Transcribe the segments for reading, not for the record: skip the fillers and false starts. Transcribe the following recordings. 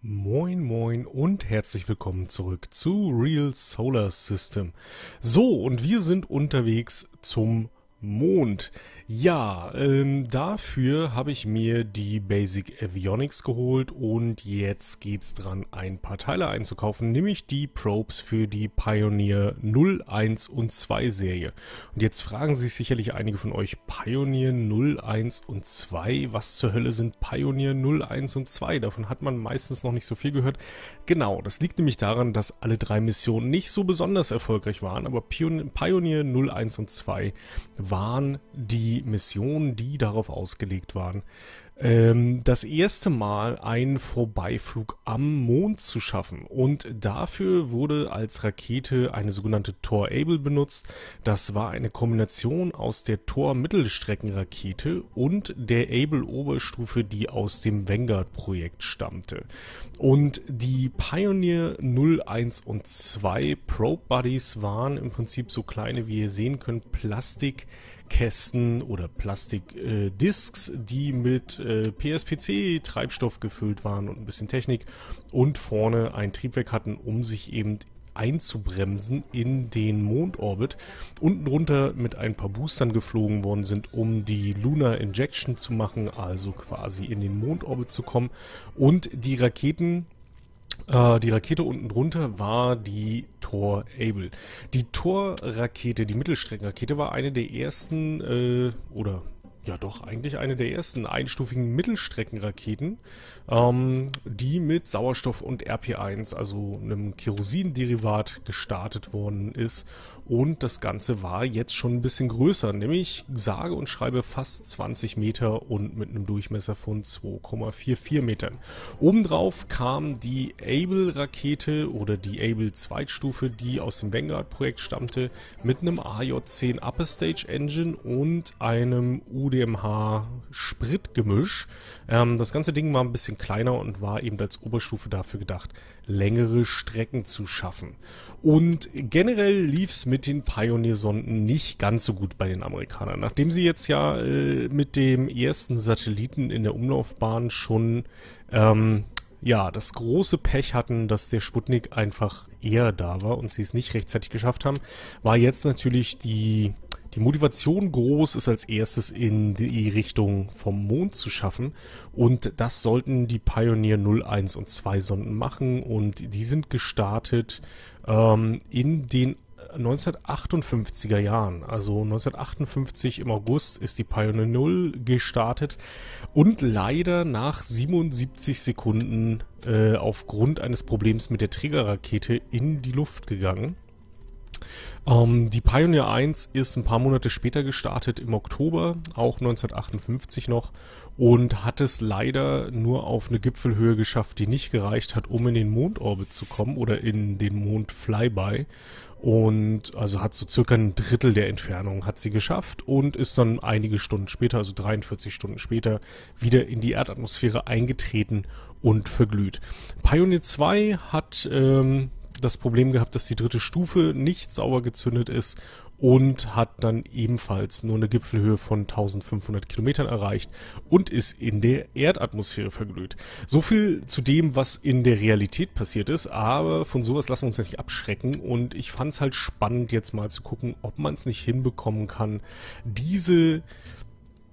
Moin moin und herzlich willkommen zurück zu Real Solar System. So, und wir sind unterwegs zum Mond. Ja, dafür habe ich mir die Basic Avionics geholt und jetzt geht's dran, ein paar Teile einzukaufen, nämlich die Probes für die Pioneer 0, 1 und 2 Serie. Und jetzt fragen sich sicherlich einige von euch, Pioneer 0, 1 und 2, was zur Hölle sind Pioneer 0, 1 und 2? Davon hat man meistens noch nicht so viel gehört. Genau, das liegt nämlich daran, dass alle drei Missionen nicht so besonders erfolgreich waren, aber Pioneer 0, 1 und 2 waren die Missionen, die darauf ausgelegt waren, das erste Mal einen Vorbeiflug am Mond zu schaffen. Und dafür wurde als Rakete eine sogenannte Thor-Able benutzt. Das war eine Kombination aus der Thor-Mittelstreckenrakete und der Able-Oberstufe, die aus dem Vanguard-Projekt stammte. Und die Pioneer 0, 1 und 2 Probe-Buddies waren im Prinzip so kleine, wie ihr sehen könnt, Plastikkästen oder Plastikdisks, die mit PSPC-Treibstoff gefüllt waren und ein bisschen Technik und vorne ein Triebwerk hatten, um sich eben einzubremsen in den Mondorbit. Unten drunter mit ein paar Boostern geflogen worden sind, um die Lunar Injection zu machen, also quasi in den Mondorbit zu kommen. Und die Raketen... Die Rakete unten drunter war die Thor-Able. Die Thor-Rakete, die Mittelstreckenrakete, war eine der ersten, eigentlich eine der ersten einstufigen Mittelstreckenraketen, die mit Sauerstoff und RP1, also einem Kerosinderivat, gestartet worden ist. Und das Ganze war jetzt schon ein bisschen größer, nämlich sage und schreibe fast 20 Meter und mit einem Durchmesser von 2,44 Metern. Obendrauf kam die Able-Rakete oder die Able-Zweitstufe, die aus dem Vanguard-Projekt stammte, mit einem AJ-10 Upper Stage Engine und einem UDMH-Spritgemisch. Das ganze Ding war ein bisschen kleiner und war eben als Oberstufe dafür gedacht, längere Strecken zu schaffen. Und generell lief es mit den Pioneer-Sonden nicht ganz so gut bei den Amerikanern. Nachdem sie jetzt ja mit dem ersten Satelliten in der Umlaufbahn schon das große Pech hatten, dass der Sputnik einfach eher da war und sie es nicht rechtzeitig geschafft haben, war jetzt natürlich die Motivation groß, ist als erstes in die Richtung vom Mond zu schaffen. Und das sollten die Pioneer 0, 1 und 2 Sonden machen. Und die sind gestartet in den 1958er Jahren. Also 1958 im August ist die Pioneer 0 gestartet und leider nach 77 Sekunden aufgrund eines Problems mit der Trägerrakete in die Luft gegangen. Die Pioneer 1 ist ein paar Monate später gestartet, im Oktober, auch 1958 noch, und hat es leider nur auf eine Gipfelhöhe geschafft, die nicht gereicht hat, um in den Mondorbit zu kommen oder in den Mond-Flyby. Und also hat so circa ein Drittel der Entfernung hat sie geschafft und ist dann einige Stunden später, also 43 Stunden später, wieder in die Erdatmosphäre eingetreten und verglüht. Pioneer 2 hat das Problem gehabt, dass die dritte Stufe nicht sauber gezündet ist und hat dann ebenfalls nur eine Gipfelhöhe von 1500 Kilometern erreicht und ist in der Erdatmosphäre verglüht. So viel zu dem, was in der Realität passiert ist, aber von sowas lassen wir uns nicht abschrecken und ich fand es halt spannend, jetzt mal zu gucken, ob man es nicht hinbekommen kann, diese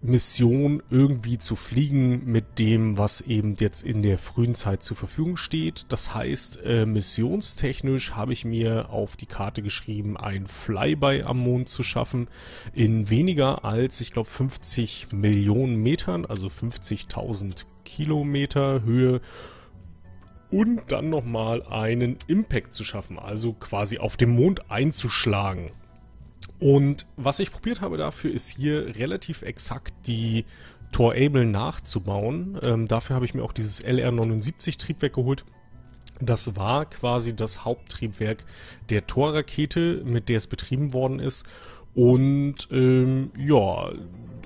Mission irgendwie zu fliegen mit dem, was eben jetzt in der frühen Zeit zur Verfügung steht. Das heißt, missionstechnisch habe ich mir auf die Karte geschrieben, ein Flyby am Mond zu schaffen in weniger als, ich glaube, 50 Millionen Metern, also 50.000 Kilometer Höhe. Und dann nochmal einen Impact zu schaffen, also quasi auf dem Mond einzuschlagen. Und was ich probiert habe dafür, ist hier relativ exakt die Thor-Able nachzubauen. Dafür habe ich mir auch dieses LR-79-Triebwerk geholt. Das war quasi das Haupttriebwerk der Thor-Rakete, mit der es betrieben worden ist. Und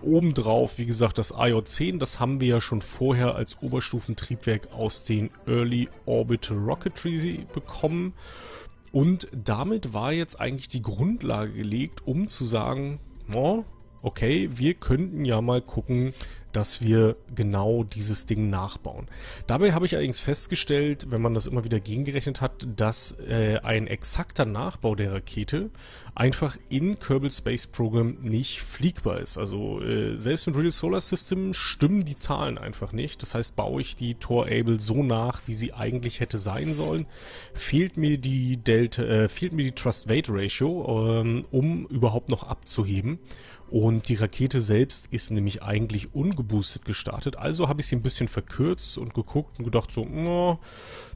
obendrauf, wie gesagt, das AJ-10, das haben wir ja schon vorher als Oberstufentriebwerk aus den Early Orbital Rocketry bekommen. Und damit war jetzt eigentlich die Grundlage gelegt, um zu sagen, okay, wir könnten ja mal gucken, dass wir genau dieses Ding nachbauen. Dabei habe ich allerdings festgestellt, wenn man das immer wieder gegengerechnet hat, dass ein exakter Nachbau der Rakete einfach in Kerbal Space Program nicht fliegbar ist. Also selbst mit Real Solar System stimmen die Zahlen einfach nicht. Das heißt, baue ich die Thor-Able so nach, wie sie eigentlich hätte sein sollen, fehlt mir die Thrust-Weight-Ratio, um überhaupt noch abzuheben. Und die Rakete selbst ist nämlich eigentlich ungeboostet gestartet. Also habe ich sie ein bisschen verkürzt und geguckt und gedacht so,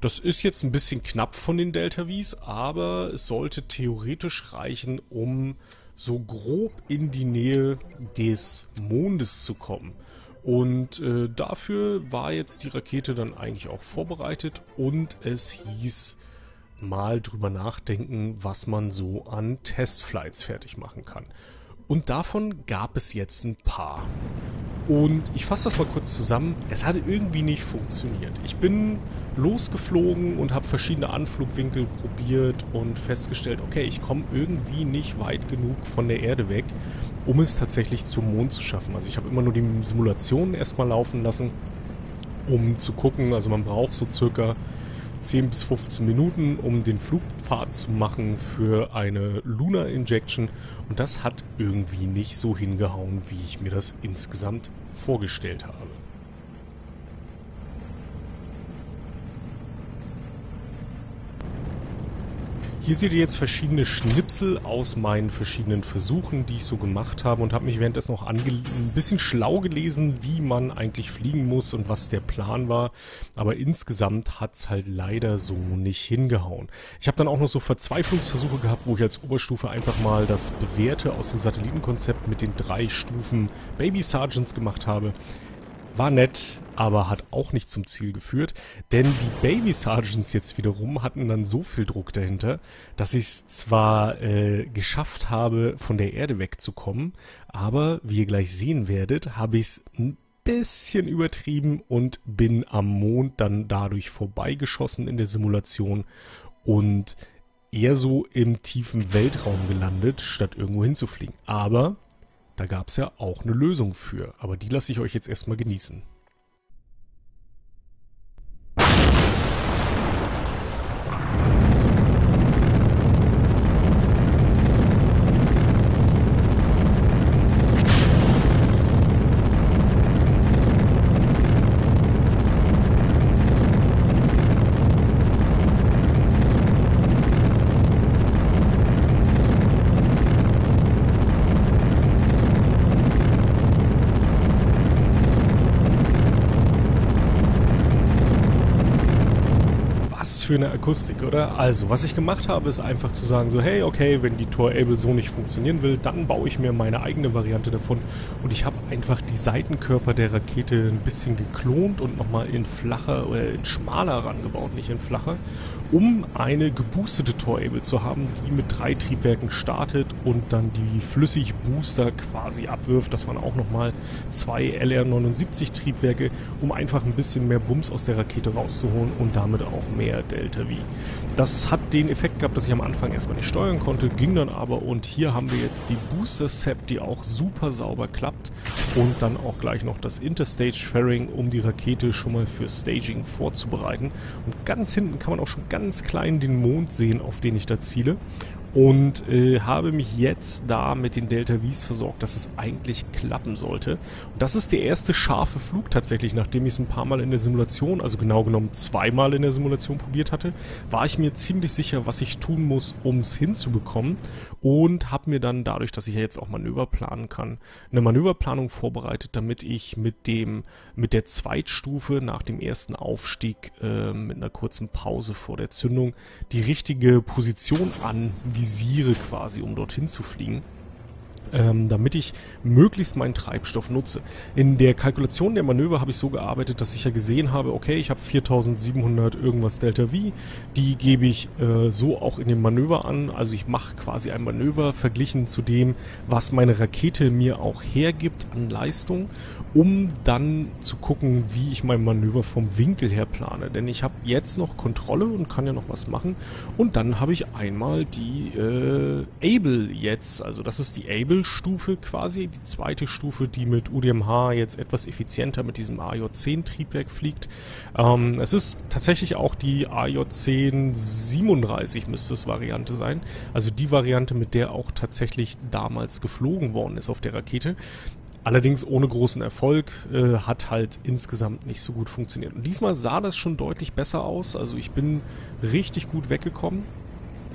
das ist jetzt ein bisschen knapp von den Delta-Vs, aber es sollte theoretisch reichen, um so grob in die Nähe des Mondes zu kommen. Und dafür war jetzt die Rakete dann eigentlich auch vorbereitet und es hieß, mal drüber nachdenken, was man so an Testflights fertig machen kann. Und davon gab es jetzt ein paar. Und ich fasse das mal kurz zusammen. Es hatte irgendwie nicht funktioniert. Ich bin losgeflogen und habe verschiedene Anflugwinkel probiert und festgestellt, okay, ich komme irgendwie nicht weit genug von der Erde weg, um es tatsächlich zum Mond zu schaffen. Also ich habe immer nur die Simulationen erstmal laufen lassen, um zu gucken. Also man braucht so circa 10 bis 15 Minuten, um den Flugpfad zu machen für eine Lunar Injection, und das hat irgendwie nicht so hingehauen, wie ich mir das insgesamt vorgestellt habe. Hier seht ihr jetzt verschiedene Schnipsel aus meinen verschiedenen Versuchen, die ich so gemacht habe, und habe mich währenddessen noch ein bisschen schlau gelesen, wie man eigentlich fliegen muss und was der Plan war. Aber insgesamt hat es halt leider so nicht hingehauen. Ich habe dann auch noch so Verzweiflungsversuche gehabt, wo ich als Oberstufe einfach mal das Bewährte aus dem Satellitenkonzept mit den 3 Stufen Baby Sergeants gemacht habe. War nett, aber hat auch nicht zum Ziel geführt, denn die Baby Sergeants jetzt wiederum hatten dann so viel Druck dahinter, dass ich es zwar geschafft habe, von der Erde wegzukommen, aber wie ihr gleich sehen werdet, habe ich es ein bisschen übertrieben und bin am Mond dann dadurch vorbeigeschossen in der Simulation und eher so im tiefen Weltraum gelandet, statt irgendwo hinzufliegen. Aber da gab es ja auch eine Lösung für, aber die lasse ich euch jetzt erstmal genießen. Für eine Akustik, oder? Also, was ich gemacht habe, ist einfach zu sagen so, hey, okay, wenn die Thor-Able so nicht funktionieren will, dann baue ich mir meine eigene Variante davon, und ich habe einfach die Seitenkörper der Rakete ein bisschen geklont und nochmal in flacher oder in schmaler rangebaut, nicht in flacher, um eine geboostete Thor-Able zu haben, die mit 3 Triebwerken startet und dann die Flüssigbooster quasi abwirft. Das waren auch nochmal 2 LR-79 Triebwerke, um einfach ein bisschen mehr Bums aus der Rakete rauszuholen und damit auch mehr Delta-V. Das hat den Effekt gehabt, dass ich am Anfang erstmal nicht steuern konnte, ging dann aber, und hier haben wir jetzt die Booster-Sep, die auch super sauber klappt, und dann auch gleich noch das Interstage-Fairing, um die Rakete schon mal für Staging vorzubereiten. Und ganz hinten kann man auch schon ganz klein den Mond sehen, auf den ich da ziele, und habe mich jetzt da mit den Delta-Vs versorgt, dass es eigentlich klappen sollte. Und das ist der erste scharfe Flug tatsächlich, nachdem ich es ein paar Mal in der Simulation, also genau genommen 2 Mal in der Simulation probiert hatte, war ich mir ziemlich sicher, was ich tun muss, um es hinzubekommen, und habe mir dann dadurch, dass ich ja jetzt auch Manöver planen kann, eine Manöverplanung vorbereitet, damit ich mit der Zweitstufe nach dem ersten Aufstieg mit einer kurzen Pause vor der Zündung die richtige Position anvisiere quasi, um dorthin zu fliegen, damit ich möglichst meinen Treibstoff nutze. In der Kalkulation der Manöver habe ich so gearbeitet, dass ich ja gesehen habe, okay, ich habe 4700 irgendwas Delta-V, die gebe ich so auch in dem Manöver an. Also ich mache quasi ein Manöver verglichen zu dem, was meine Rakete mir auch hergibt an Leistung, um dann zu gucken, wie ich mein Manöver vom Winkel her plane. Denn ich habe jetzt noch Kontrolle und kann ja noch was machen. Und dann habe ich einmal die Able jetzt, also das ist die Able, Mittelstufe quasi, die zweite Stufe, die mit UDMH jetzt etwas effizienter mit diesem AJ-10-Triebwerk fliegt. Es ist tatsächlich auch die AJ-10-37 müsste es Variante sein, also die Variante, mit der auch tatsächlich damals geflogen worden ist auf der Rakete. Allerdings ohne großen Erfolg, hat halt insgesamt nicht so gut funktioniert. Und diesmal sah das schon deutlich besser aus, also ich bin richtig gut weggekommen.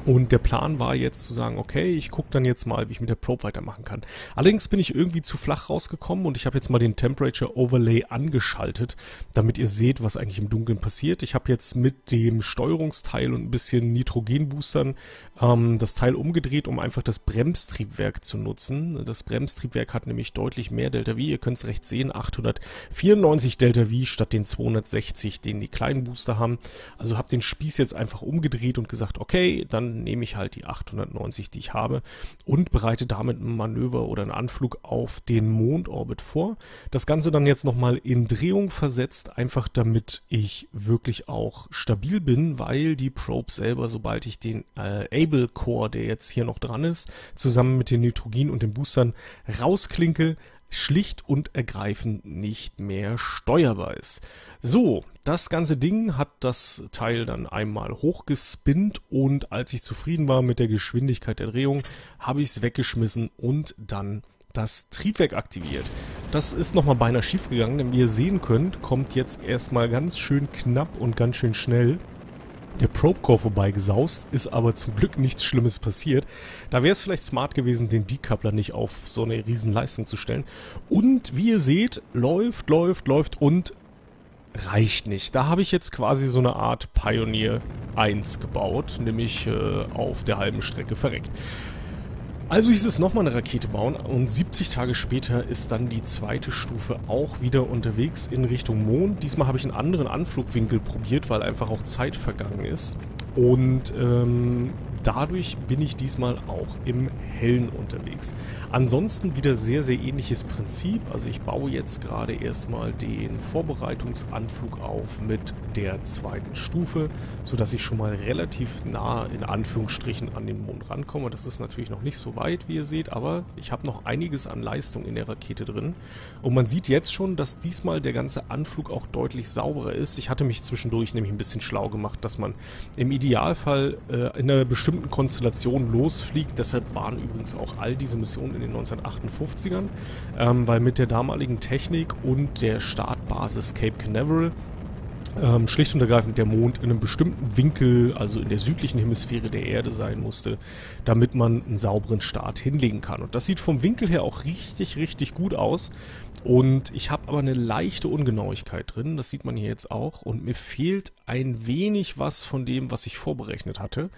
Und der Plan war jetzt zu sagen, okay, ich gucke dann jetzt mal, wie ich mit der Probe weitermachen kann. Allerdings bin ich irgendwie zu flach rausgekommen und ich habe jetzt mal den Temperature Overlay angeschaltet, damit ihr seht, was eigentlich im Dunkeln passiert. Ich habe jetzt mit dem Steuerungsteil und ein bisschen Nitrogenboostern das Teil umgedreht, um einfach das Bremstriebwerk zu nutzen. Das Bremstriebwerk hat nämlich deutlich mehr Delta-V. Ihr könnt es rechts sehen, 894 Delta-V statt den 260, den die kleinen Booster haben. Also habe den Spieß jetzt einfach umgedreht und gesagt, okay, dann nehme ich halt die 890, die ich habe und bereite damit ein Manöver oder einen Anflug auf den Mondorbit vor. Das Ganze dann jetzt nochmal in Drehung versetzt, einfach damit ich wirklich auch stabil bin, weil die Probe selber, sobald ich den Able Core, der jetzt hier noch dran ist, zusammen mit den Nitrogen und den Boostern rausklinke, schlicht und ergreifend nicht mehr steuerbar ist. So, das ganze Ding hat das Teil dann einmal hochgespinnt und als ich zufrieden war mit der Geschwindigkeit der Drehung, habe ich es weggeschmissen und dann das Triebwerk aktiviert. Das ist nochmal beinahe schief gegangen, denn wie ihr sehen könnt, kommt jetzt erstmal ganz schön knapp und ganz schön schnell der Probe-Core vorbeigesaust, ist aber zum Glück nichts Schlimmes passiert. Da wäre es vielleicht smart gewesen, den Decoupler nicht auf so eine riesen Leistung zu stellen. Und wie ihr seht, läuft, läuft, läuft und reicht nicht. Da habe ich jetzt quasi so eine Art Pioneer 1 gebaut, nämlich auf der halben Strecke verreckt. Also hieß es nochmal eine Rakete bauen und 70 Tage später ist dann die zweite Stufe auch wieder unterwegs in Richtung Mond. Diesmal habe ich einen anderen Anflugwinkel probiert, weil einfach auch Zeit vergangen ist und dadurch bin ich diesmal auch im Hellen unterwegs. Ansonsten wieder sehr, sehr ähnliches Prinzip. Also ich baue jetzt gerade erstmal den Vorbereitungsanflug auf mit der zweiten Stufe, sodass ich schon mal relativ nah in Anführungsstrichen an den Mond rankomme. Das ist natürlich noch nicht so weit, wie ihr seht, aber ich habe noch einiges an Leistung in der Rakete drin. Und man sieht jetzt schon, dass diesmal der ganze Anflug auch deutlich sauberer ist. Ich hatte mich zwischendurch nämlich ein bisschen schlau gemacht, dass man im Idealfall in einer bestimmten Konstellation losfliegt. Deshalb waren übrigens auch all diese Missionen in den 1958ern, weil mit der damaligen Technik und der Startbasis Cape Canaveral schlicht und ergreifend der Mond in einem bestimmten Winkel, also in der südlichen Hemisphäre der Erde sein musste, damit man einen sauberen Start hinlegen kann. Und das sieht vom Winkel her auch richtig, richtig gut aus. Und ich habe aber eine leichte Ungenauigkeit drin, das sieht man hier jetzt auch. Und mir fehlt ein wenig was von dem, was ich vorberechnet hatte.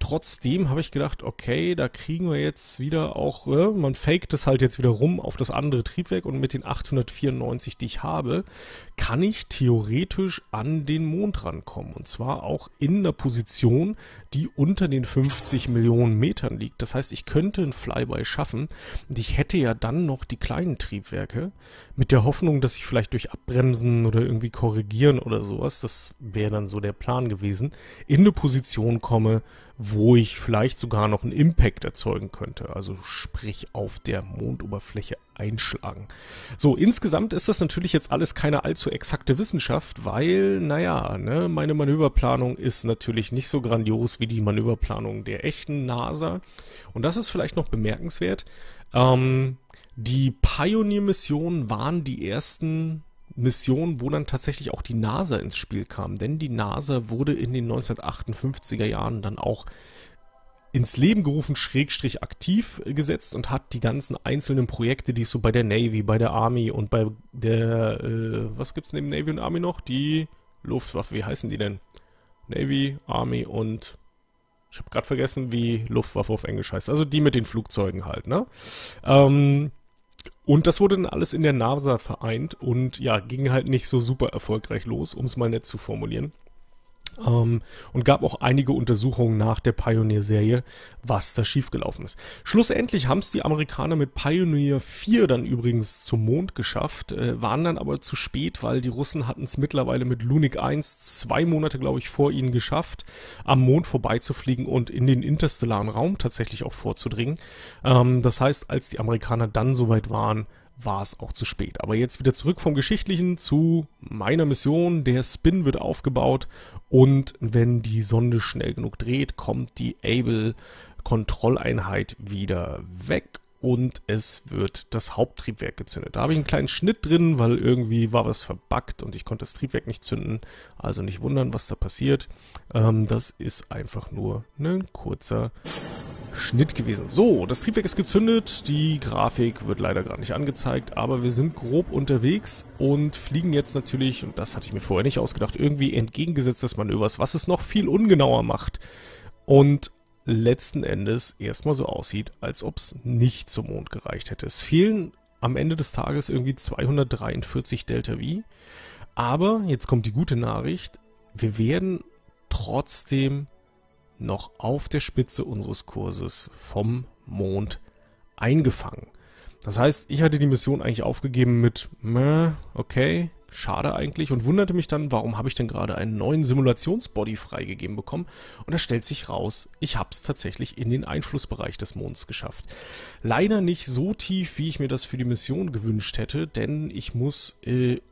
Trotzdem habe ich gedacht, okay, da kriegen wir jetzt wieder auch, man faked es halt jetzt wieder rum auf das andere Triebwerk. Und mit den 894, die ich habe, kann ich theoretisch an den Mond rankommen. Und zwar auch in einer Position, die unter den 50 Millionen Metern liegt. Das heißt, ich könnte ein Flyby schaffen. Und ich hätte ja dann noch die kleinen Triebwerke, mit der Hoffnung, dass ich vielleicht durch Abbremsen oder irgendwie korrigieren oder sowas, das wäre dann so der Plan gewesen, in eine Position komme, wo ich vielleicht sogar noch einen Impact erzeugen könnte, also sprich auf der Mondoberfläche einschlagen. So, insgesamt ist das natürlich jetzt alles keine allzu exakte Wissenschaft, weil, naja, ne, meine Manöverplanung ist natürlich nicht so grandios wie die Manöverplanung der echten NASA. Und das ist vielleicht noch bemerkenswert, die Pioneer-Missionen waren die ersten Missionen, wo dann tatsächlich auch die NASA ins Spiel kam. Denn die NASA wurde in den 1958er Jahren dann auch ins Leben gerufen, Schrägstrich aktiv gesetzt und hat die ganzen einzelnen Projekte, die es so bei der Navy, bei der Army und bei der, was gibt's neben Navy und Army noch? Die Luftwaffe, wie heißen die denn? Navy, Army und... Ich habe gerade vergessen, wie Luftwaffe auf Englisch heißt. Also die mit den Flugzeugen halt, ne? Und das wurde dann alles in der NASA vereint und ja, ging halt nicht so super erfolgreich los, um es mal nett zu formulieren. Und gab auch einige Untersuchungen nach der Pioneer-Serie, was da schiefgelaufen ist. Schlussendlich haben es die Amerikaner mit Pioneer 4 dann übrigens zum Mond geschafft, waren dann aber zu spät, weil die Russen hatten es mittlerweile mit Lunik 1 2 Monate, glaube ich, vor ihnen geschafft, am Mond vorbeizufliegen und in den interstellaren Raum tatsächlich auch vorzudringen. Das heißt, als die Amerikaner dann soweit waren, war es auch zu spät. Aber jetzt wieder zurück vom Geschichtlichen zu meiner Mission. Der Spin wird aufgebaut und wenn die Sonde schnell genug dreht, kommt die Able-Kontrolleinheit wieder weg und es wird das Haupttriebwerk gezündet. Da habe ich einen kleinen Schnitt drin, weil irgendwie war was verbuggt und ich konnte das Triebwerk nicht zünden. Also nicht wundern, was da passiert. Das ist einfach nur ein kurzer Schnitt gewesen. So, das Triebwerk ist gezündet, die Grafik wird leider gerade nicht angezeigt, aber wir sind grob unterwegs und fliegen jetzt natürlich, und das hatte ich mir vorher nicht ausgedacht, irgendwie entgegengesetzt des Manövers, was es noch viel ungenauer macht und letzten Endes erstmal so aussieht, als ob es nicht zum Mond gereicht hätte. Es fehlen am Ende des Tages irgendwie 243 Delta-V, aber jetzt kommt die gute Nachricht, wir werden trotzdem noch auf der Spitze unseres Kurses vom Mond eingefangen. Das heißt, ich hatte die Mission eigentlich aufgegeben mit, okay, schade eigentlich, und wunderte mich dann, warum habe ich denn gerade einen neuen Simulationsbody freigegeben bekommen? Und da stellt sich raus, ich habe es tatsächlich in den Einflussbereich des Monds geschafft. Leider nicht so tief, wie ich mir das für die Mission gewünscht hätte, denn ich muss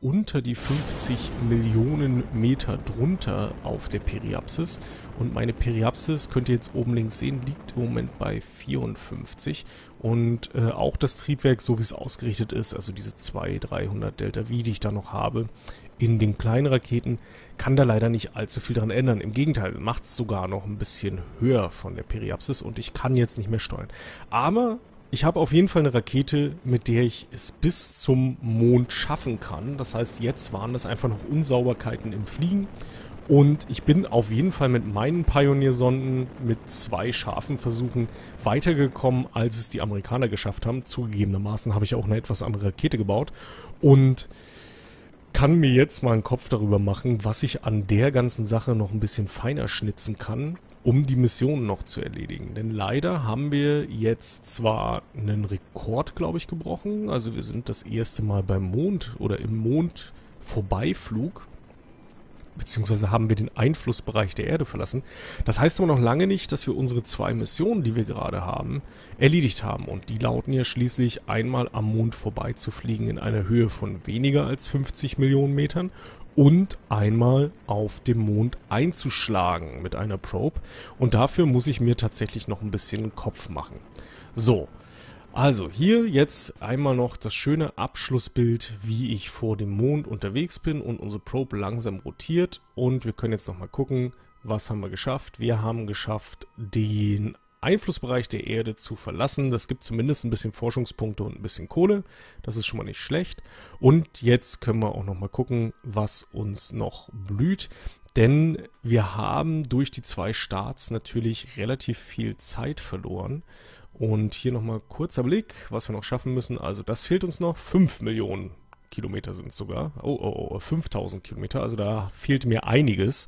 unter die 50 Millionen Meter drunter auf der Periapsis. Und meine Periapsis, könnt ihr jetzt oben links sehen, liegt im Moment bei 54. Und auch das Triebwerk, so wie es ausgerichtet ist, also diese 200-300 Delta-V, die ich da noch habe, in den kleinen Raketen, kann da leider nicht allzu viel dran ändern. Im Gegenteil, macht es sogar noch ein bisschen höher von der Periapsis und ich kann jetzt nicht mehr steuern. Aber ich habe auf jeden Fall eine Rakete, mit der ich es bis zum Mond schaffen kann. Das heißt, jetzt waren das einfach noch Unsauberkeiten im Fliegen. Und ich bin auf jeden Fall mit meinen Pioneer-Sonden mit 2 scharfen Versuchen weitergekommen, als es die Amerikaner geschafft haben. Zugegebenermaßen habe ich auch eine etwas andere Rakete gebaut und kann mir jetzt mal einen Kopf darüber machen, was ich an der ganzen Sache noch ein bisschen feiner schnitzen kann, um die Mission noch zu erledigen. Denn leider haben wir jetzt zwar einen Rekord, glaube ich, gebrochen. Also wir sind das erste Mal beim Mond oder im Mond Vorbeiflug, beziehungsweise haben wir den Einflussbereich der Erde verlassen. Das heißt aber noch lange nicht, dass wir unsere 2 Missionen, die wir gerade haben, erledigt haben. Und die lauten ja schließlich einmal am Mond vorbeizufliegen in einer Höhe von weniger als 50 Millionen Metern und einmal auf dem Mond einzuschlagen mit einer Probe. Und dafür muss ich mir tatsächlich noch ein bisschen Kopf machen. So. Also hier jetzt einmal noch das schöne Abschlussbild, wie ich vor dem Mond unterwegs bin und unsere Probe langsam rotiert. Und wir können jetzt nochmal gucken, was haben wir geschafft. Wir haben geschafft, den Einflussbereich der Erde zu verlassen. Das gibt zumindest ein bisschen Forschungspunkte und ein bisschen Kohle. Das ist schon mal nicht schlecht. Und jetzt können wir auch nochmal gucken, was uns noch blüht. Denn wir haben durch die 2 Starts natürlich relativ viel Zeit verloren. Und hier nochmal kurzer Blick, was wir noch schaffen müssen. Also das fehlt uns noch. 5 Millionen Kilometer sind es sogar. 5.000 Kilometer. Also da fehlt mir einiges.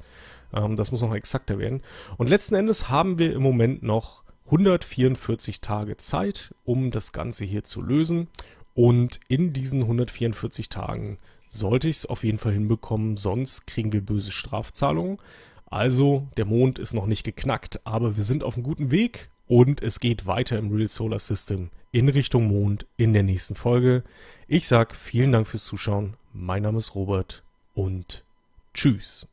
Das muss noch exakter werden. Und letzten Endes haben wir im Moment noch 144 Tage Zeit, um das Ganze hier zu lösen. Und in diesen 144 Tagen sollte ich es auf jeden Fall hinbekommen. Sonst kriegen wir böse Strafzahlungen. Also der Mond ist noch nicht geknackt, aber wir sind auf einem guten Weg. Und es geht weiter im Real Solar System in Richtung Mond in der nächsten Folge. Ich sag vielen Dank fürs Zuschauen. Mein Name ist Robert und tschüss.